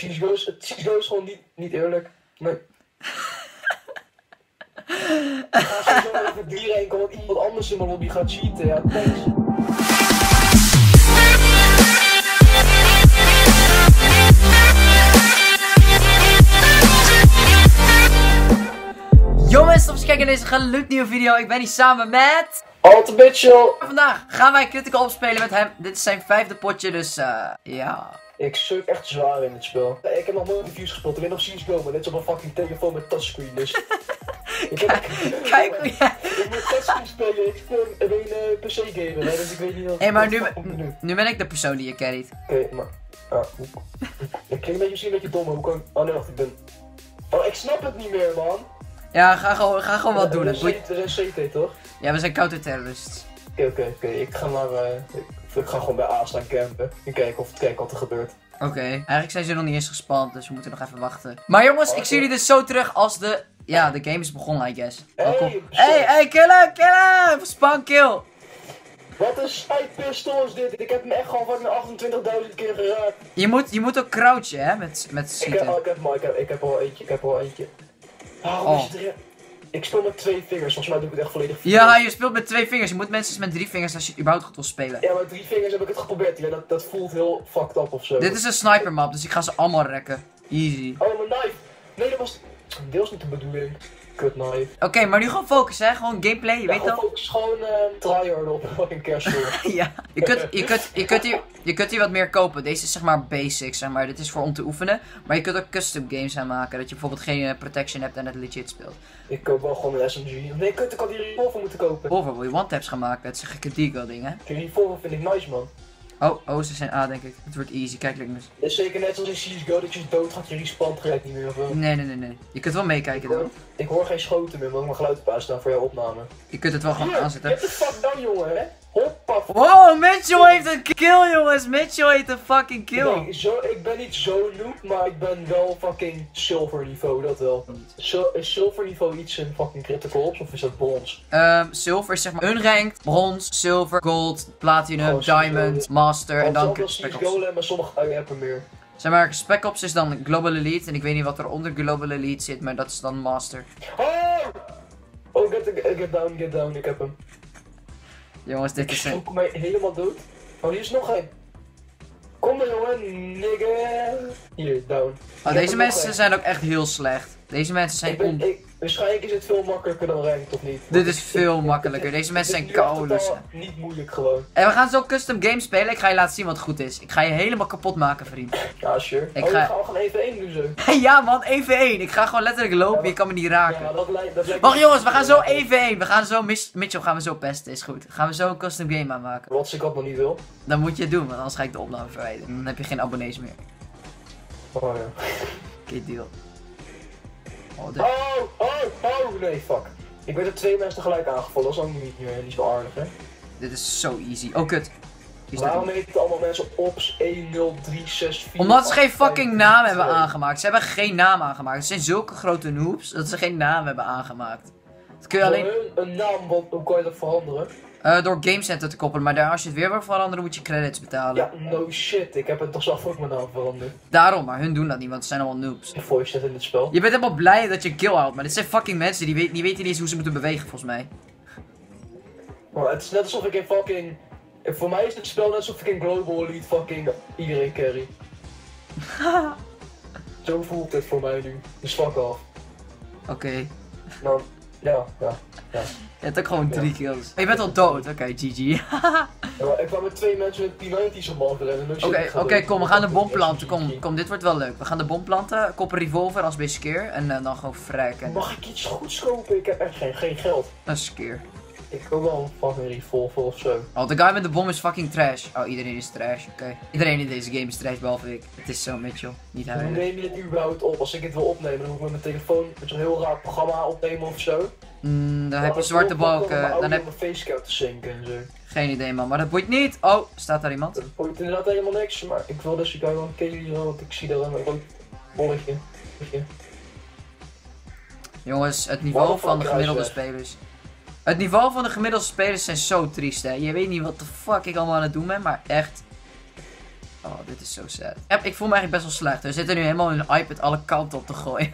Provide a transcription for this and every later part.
CS:GO is gewoon niet eerlijk. Nee. Ik ga zo even 3-1 komen, want iemand anders in mijn lobby gaat cheaten. Ja, thanks. Jongens, tot kijken naar deze gloednieuwe video. Ik ben hier samen met... Mitchell. Vandaag gaan wij Critical opspelen met hem. Dit is zijn 5e potje, dus ja. Ik suk echt zwaar in het spel. Ik heb nog nooit reviews gespeeld. Ik weet nog CS:GO, maar dit is op een fucking telefoon met touchscreen, dus... Kijk hoe jij... Ik moet touchscreen spelen, ik speel een PC-gamer, dus ik weet niet wat... Hé, maar nu ben ik de persoon die je carryt. Oké, maar... Ik klink misschien een beetje dom, maar hoe kan ik... Oh nee, wacht, ik ben... Oh, ik snap het niet meer, man. Ja, ga gewoon wat doen. We zijn CT, toch? Ja, we zijn counterterrorists. Oké. Ik ga maar... Ik ga gewoon bij A staan campen. En kijken wat er gebeurt. Oké. Eigenlijk zijn ze nog niet eens gespand, dus we moeten nog even wachten. Maar jongens, ik zie jullie dus zo terug als de... Ja, de game is begonnen, I guess. Hey, kill hem! Spawn kill! Wat een sniperpistool is dit? Ik heb hem echt gewoon 28.000 keer geraakt. Je moet ook crouchen, hè, met schieten. Ik heb al eentje. Oh. Ik speel met 2 vingers, volgens mij doe ik het echt volledig verkeerd. Ja, je speelt met 2 vingers, je moet mensen met 3 vingers als je überhaupt goed wil spelen. Ja, maar 3 vingers heb ik het geprobeerd, ja, dat voelt heel fucked up ofzo. Dit is een sniper map, dus ik ga ze allemaal rekken. Easy. Oh, mijn knife! Nee, dat was deels niet de bedoeling. Kut knife. Oké, maar nu gewoon focus, hè, gewoon gameplay, je weet toch? Focus, gewoon tryharden op een fucking kerstboer. Ja, je kunt hier wat meer kopen. Deze is zeg maar basic, zeg maar. Dit is voor om te oefenen. Maar je kunt ook custom games aan maken. Dat je bijvoorbeeld geen protection hebt en het legit speelt. Ik koop wel gewoon een SMG. Nee, ik had hier een revolver moeten kopen. Revolver, wil je one-taps gaan maken? Het is een critical ding, hè? Die revolver vind ik nice, man. Oh, ze zijn A, denk ik. Het wordt easy, kijk, leuk mis. Het is zeker net zoals in CS:GO dat je dood gaat, je respawnt gelijk niet meer of wel? Nee. Je kunt wel meekijken, toch? Ik hoor geen schoten meer, want mijn geluid op aanstaan voor jouw opname. Je kunt het wel gewoon aanzetten. What the fuck dan, jongen, hè? Hoppa. Wow, Mitchell heeft een kill, jongens! Mitchell heeft een fucking kill! Nee, ik ben niet zo noob, maar ik ben wel fucking silver niveau, dat wel. Is silver niveau iets in fucking critical ops, of is dat brons? Silver is zeg maar unranked, brons, silver, gold, platinum, diamond, master en dan spec ops. Golem, maar sommige hebben meer. Zeg maar, spec ops is dan global elite en ik weet niet wat er onder global elite zit, maar dat is dan master. Oh, get down, ik heb hem. Jongens, dit is hem. Kom mij helemaal dood. Oh, hier is nog een. Kom er, jongen, nigga. Hier, down. Oh, deze mensen zijn ook echt heel slecht. Deze mensen zijn waarschijnlijk is het veel makkelijker dan ranked, of niet? Dit is veel makkelijker. Deze mensen zijn kouders. Niet moeilijk gewoon. En we gaan zo custom games spelen. Ik ga je laten zien wat goed is. Ik ga je helemaal kapot maken, vriend. Ja, sure. Ik ga gewoon 1v1 doen zo. Ja, man, 1v1. Ik ga gewoon letterlijk lopen. Je kan me niet raken. Ja, dat lijkt wacht, jongens, we gaan zo 1v1. We gaan zo Mitchell gaan we zo pesten. Is goed. Gaan we zo een custom game aanmaken. Wat ik dat nog niet wil. Dan moet je het doen, want anders ga ik de opname verwijderen. Dan heb je geen abonnees meer. Oh ja. Oké, deal. Oh, nee, fuck. Ik werd er 2 mensen tegelijk aangevallen, dat is ook niet zo aardig, hè. Dit is zo easy. Oh, kut. Waarom heet het allemaal mensen ops 10364? Omdat ze geen fucking naam hebben aangemaakt. Ze hebben geen naam aangemaakt. Ze zijn zulke grote noobs dat ze geen naam hebben aangemaakt. Dat kun je alleen... Een naam, want hoe kan je dat veranderen? Door Gamecenter te koppelen, maar als je het weer wil veranderen moet je credits betalen. Ja, no shit, ik heb het toch zelf ook mijn naam veranderd. Daarom, maar hun doen dat niet, want ze zijn allemaal noobs. Je voice zet in het spel. Je bent helemaal blij dat je kill houdt, maar dit zijn fucking mensen, die weten niet eens hoe ze moeten bewegen, volgens mij. Maar het is net alsof ik in fucking... Voor mij is dit spel net alsof ik in Global Elite fucking iedereen carry. Zo voelt het voor mij nu, dus fuck off. Oké. Nou, ja. Je hebt ook gewoon 3 kills. Je bent al dood, oké, GG. Ja, ik kwam met 2 mensen met P90's omhoog rennen. Oké, kom, we gaan de bom planten. Kom, dit wordt wel leuk. We gaan de bom planten, kop een revolver als bij skeer en dan gewoon verrijken. Mag ik iets goeds kopen? Ik heb echt geen geld. Een skeer. Ik wil wel een fucking revolver ofzo. Oh, de guy met de bom is fucking trash. Oh, iedereen is trash, oké. Iedereen in deze game is trash, behalve ik. Het is zo, Mitchell. Niet huilen. Hoe neem je dit überhaupt op? Als ik het wil opnemen, dan moet ik met mijn telefoon zo'n heel raar programma opnemen ofzo. Dan heb je zwarte balken. Dan heb je facecam te zinken en zo. Geen idee, man, maar dat boeit niet. Oh, staat daar iemand? Dat boeit inderdaad helemaal niks, maar ik wil dus ik wel een keer hier, want ik zie daar een bolletje. Jongens, het niveau van de gemiddelde spelers. Het niveau van de gemiddelde spelers zijn zo triest, hè. Je weet niet wat de fuck ik allemaal aan het doen ben, maar echt. Oh, dit is zo sad. Ik voel me eigenlijk best wel slecht. We zitten nu helemaal in een iPad alle kanten op te gooien.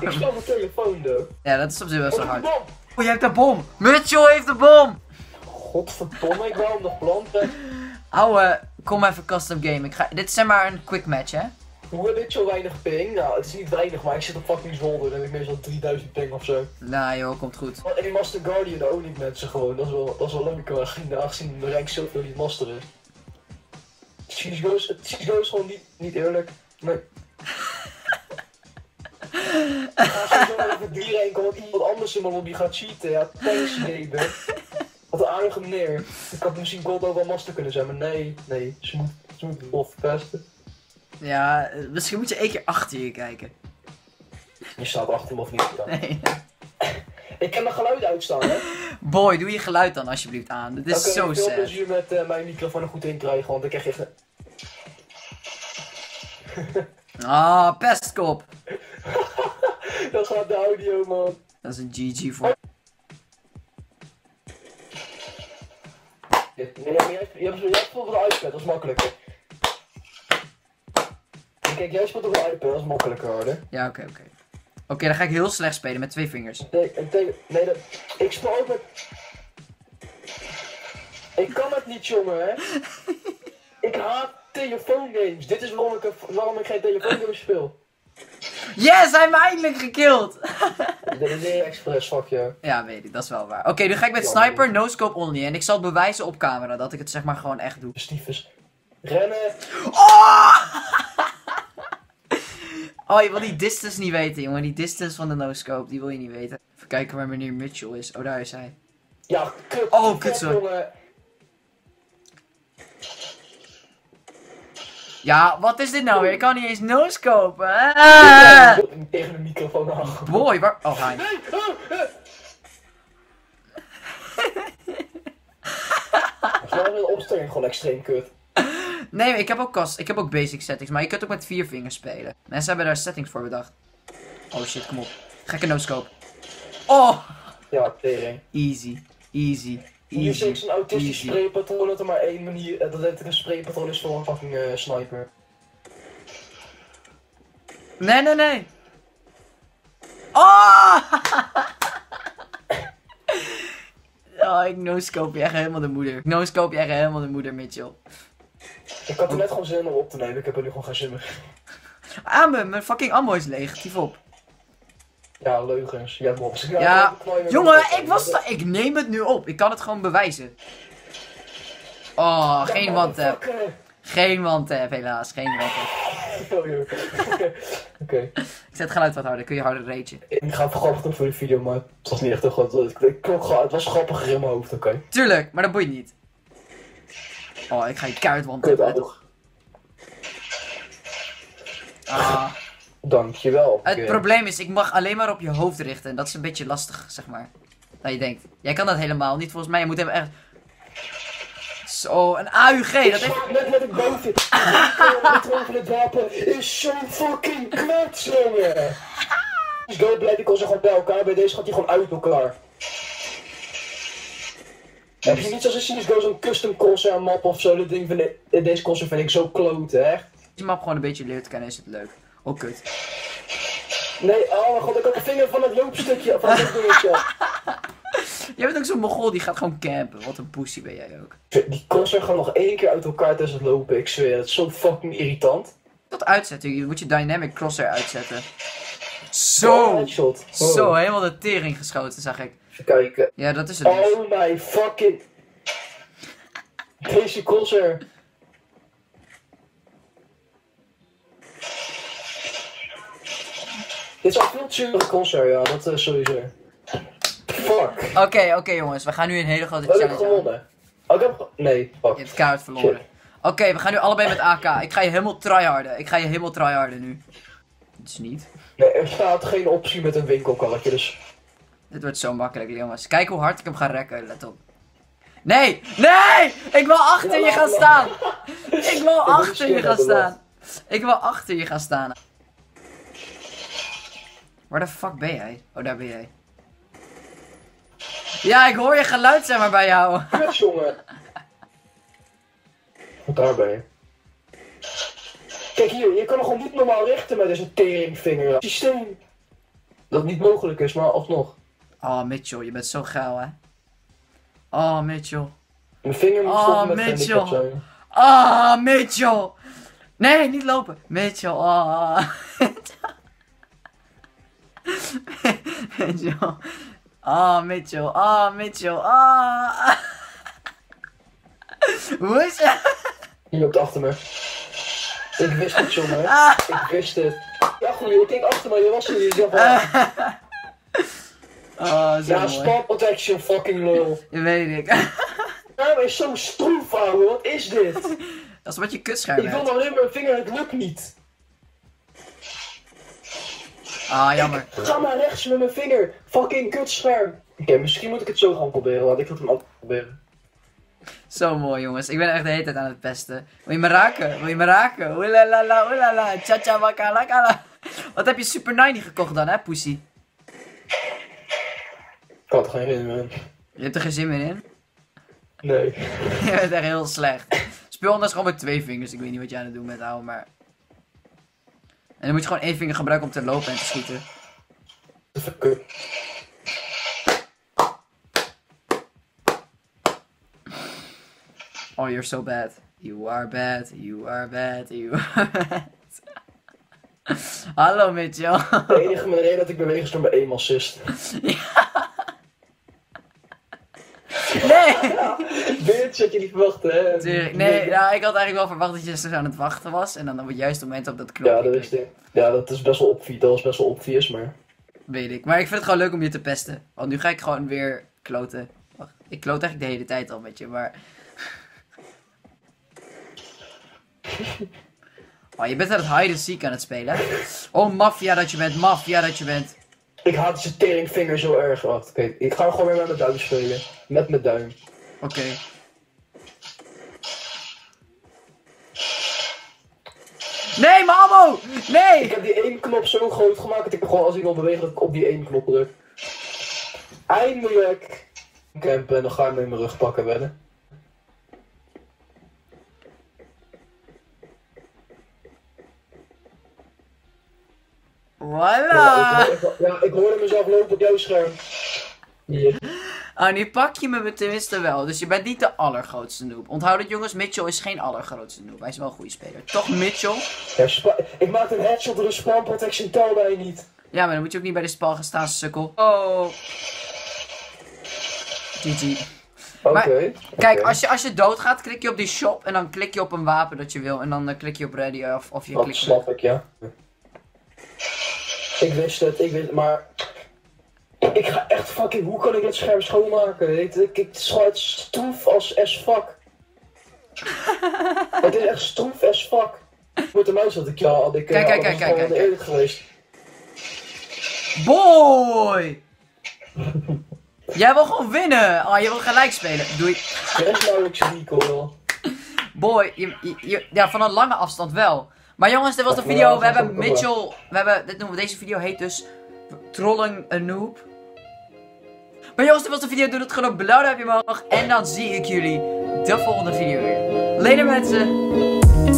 Ik sla mijn telefoon door. Ja, dat is op zich wel zo hard. Bom. Oh, jij hebt de bom! Mitchell heeft de bom! Godverdomme, ik wou hem nog planten. Ouwe, kom even custom game. Dit is zeg maar een quick match, hè? Hoe dit zo weinig ping? Nou, het is niet weinig, maar ik zit op fucking zolder. Dan heb ik meestal 3000 ping of zo. Nou joh, komt goed. En die Master Guardian ook niet mensen gewoon. Dat is wel leuk, aangezien de rank zoveel niet master is. CS:GO is gewoon niet eerlijk. Nee. Als je zo even 3 ranken, want iemand anders in mijn lobby gaat cheaten, ja, thanks baby. Wat een aardige meneer. Ik had misschien gold ook wel master kunnen zijn, maar nee, ze moet het wel verpesten. Ja, misschien moet je 1 keer achter je kijken. Je staat achter me of niet? Dan. Nee. Ik heb mijn geluid uitstaan, hè? Boy, doe je geluid dan alsjeblieft aan. Dit is zo sad. Ik heb veel plezier met mijn microfoon er goed in krijgen, want ik krijg echt een... Ah, pestkop. Dat gaat de audio, man. Dat is een GG voor... Je hebt voor de iPad, dat is makkelijker. Kijk, jij speelt op de iPad, dat is makkelijker hoor. Ja, oké. Oké, dan ga ik heel slecht spelen met 2 vingers. Nee, ik speel ook met... Ik kan het niet, jongen, hè. Ik haat telefoongames. Dit is waarom ik geen telefoongames speel. Yes, hij heeft me eindelijk gekilld! Dit is een express, fuck je. Ja, weet ik, dat is wel waar. Oké, nu ga ik met sniper, no scope only. En ik zal het bewijzen op camera dat ik het zeg maar gewoon echt doe. Stiefes. Rennen! Oh, je wil die distance niet weten, jongen. Die distance van de no-scope, die wil je niet weten. Even kijken waar meneer Mitchell is. Oh, daar is hij. Ja, kut. Oh, kut zo. Ja, wat is dit nou weer? Ik kan niet eens no-scopen. Tegen de microfoon aan. Boy, waar... Oh, hi. Gewoon de opstelling gewoon extreem kut. Nee, ik heb ook basic settings, maar je kunt ook met 4 vingers spelen. Mensen hebben daar settings voor bedacht. Oh shit, kom op. Gekke no-scope. Oh! Ja, tering. Easy. Nu zit een autistisch spraypatroon dat er maar 1 manier, dat het een spraypatroon is voor een fucking sniper. Nee. Oh! Oh, ik no-scope je echt helemaal de moeder. Ik no-scope je echt helemaal de moeder, Mitchell. Ik had er net gewoon zin om op te nemen, ik heb er nu gewoon geen zin meer. Ah, mijn fucking ammo is leeg, tief op. Ja, leugens. Jij hebt me ja, jongen, ik neem het nu op. Ik kan het gewoon bewijzen. Oh, geen one-tap. Geen one-tap, helaas. Geen one-tap. Oké. Ik zet het geluid wat harder, kun je harder ragen. Ik ga het grappig doen voor de video, maar het was niet echt een goed. Het was grappiger in mijn hoofd, oké. Tuurlijk, maar dat boeit niet. Oh, ik ga je kuit wantappen, toch? Ah. Dankjewel. Het probleem is, ik mag alleen maar op je hoofd richten. En dat is een beetje lastig, zeg maar. Dat je denkt, jij kan dat helemaal niet volgens mij. Je moet hem echt... Zo, een AUG. Ik slaap net met een boven. Het wapen is zo fucking knap, jongen. Dus go blij, die kon ze gewoon bij elkaar. Bij deze gaat hij gewoon uit elkaar. Heb je niet als in CSGO zo'n custom console map of zo? Dat ding vind ik, deze console vind ik zo kloot, echt. Als je map gewoon een beetje leert kennen, is het leuk. Oh, kut. Nee, oh mijn god, ik had de vinger van het loopstukje, van het dingetje. Jij bent ook zo'n mogol, die gaat gewoon campen. Wat een pussy ben jij ook. Die console gaat nog 1 keer uit elkaar tijdens het lopen, ik zweer. Dat is zo fucking irritant. Dat uitzetten, je moet je dynamic crosshair uitzetten. Zo! Oh, zo, helemaal de tering geschoten, zag ik. Even kijken. Ja, dat is het. Dus. Oh my fucking. Deze concert. Dit is al veel zure concert, ja, dat is sowieso. Fuck. Oké, jongens, we gaan nu een hele grote challenge. Ik heb gewonnen. Oh, ik heb. Nee, fuck. Je hebt kaart verloren. Oké, we gaan nu allebei met AK. Ik ga je helemaal tryharden. Nu. Dat is niet. Nee, er staat geen optie met een winkelkarretje, dus. Dit wordt zo makkelijk, jongens. Kijk hoe hard ik hem ga rekken, let op. Nee! Ik wil achter je gaan staan! Ik wil achter je gaan staan. Waar de fuck ben jij? Oh, daar ben jij. Ja, ik hoor je geluid, zeg maar, bij jou. Kut, jongen. Daar ben je. Kijk hier, je kan er gewoon niet normaal richten met deze teringvinger. Systeem dat niet mogelijk is, maar alsnog. Oh Mitchell, je bent zo geil hè. Oh Mitchell. Mijn vinger moet stoppen met Mitchell. Zijn. Oh Mitchell. Nee, niet lopen. Mitchell, oh. Mitchell. Oh Mitchell, oh Mitchell, oh. Hoe is het? Je loopt achter me. Ik wist het, jongen. Ik wist het. Ja, goed, ik denk achter me, je was er niet zelf aan. Ja, spawn protection, fucking lol. Dat weet ik. Ja, maar is zo'n stroef, ouwe. Wat is dit? Dat is wat je kutschuim hebt. Ik wil nog alleen mijn vinger, het lukt niet. Ah, jammer. Ik ga maar rechts met mijn vinger. Fucking kutscherm. Oké, misschien moet ik het zo gaan proberen, want ik wil het hem altijd proberen. Zo mooi, jongens. Ik ben echt de hele tijd aan het pesten. Wil je me raken? Wil je me raken? Oelalala, oelala. Cha-cha, waka, lakala. Wat heb je Super 90 gekocht dan, hè, pussy? Ik had er geen zin meer in. Je hebt er geen zin meer in? Nee. Je bent echt heel slecht. Speel anders gewoon met twee vingers. Ik weet niet wat jij aan het doen bent, ouwe, maar... En dan moet je gewoon één vinger gebruiken om te lopen en te schieten. Dat is een kut. Oh, you're so bad. You are bad. You are bad. You are bad. Hallo Mitchell. De enige manier dat ik beweeg is door mijn aim assist. Ja. Nee. Ja, bitch, had je niet verwacht, hè? Tuurlijk. Nee, nou, ik had eigenlijk wel verwacht dat je zo aan het wachten was. En dan op het juiste moment op dat knopje. Ja, dat wist ik. Ja, dat is best wel obvious. Dat was best wel obvious, maar... Weet ik. Maar ik vind het gewoon leuk om je te pesten. Want nu ga ik gewoon weer kloten. Wacht, ik kloot eigenlijk de hele tijd al met je, maar... Oh, je bent aan het hide-and-seek aan het spelen. Oh, maffia dat je bent, maffia dat je bent. Ik haat zijn teringvinger zo erg. Wacht, oké. Ik ga gewoon weer met mijn duim spelen. Met mijn duim. Oké. Nee, mijn ammo! Nee! Ik heb die één knop zo groot gemaakt dat ik gewoon als iemand beweeg dat ik op die één knop druk. Eindelijk! Campen en dan ga ik hem in mijn rug pakken, wedden. Voilà! Ja, ik hoorde mezelf lopen op jouw scherm. Hier. Ah, nu pak je me tenminste wel. Dus je bent niet de allergrootste noob. Onthoud het jongens, Mitchell is geen allergrootste noob. Hij is wel een goede speler. Toch Mitchell? Ja, ik maak een headshot door de spawn protection tel bij je niet. Ja, maar dan moet je ook niet bij de spawn gaan staan, sukkel. Oh. GG. Oké. Kijk, als je doodgaat, klik je op die shop en dan klik je op een wapen dat je wil. En dan klik je op ready of je klikt... Dat snap ik, ja. Ik wist het, maar ik ga echt fucking, hoe kan ik dat scherm schoonmaken, weet je? Ik schuit stroef als fuck. Het is echt stroef as fuck. Met de muis had ik jou al, kijk. De eerlijk geweest. Boy! Jij wil gewoon winnen! Oh, je wil gelijk spelen, doei. Er is nauwelijks recoil. Boy, ja, van een lange afstand wel. Maar jongens, dit was de video. We hebben Mitchell. Deze video heet dus Trollen een Noob. Maar jongens, dit was de video. Doe het gewoon op blauw duimpje omhoog. En dan zie ik jullie de volgende video weer. Later mensen.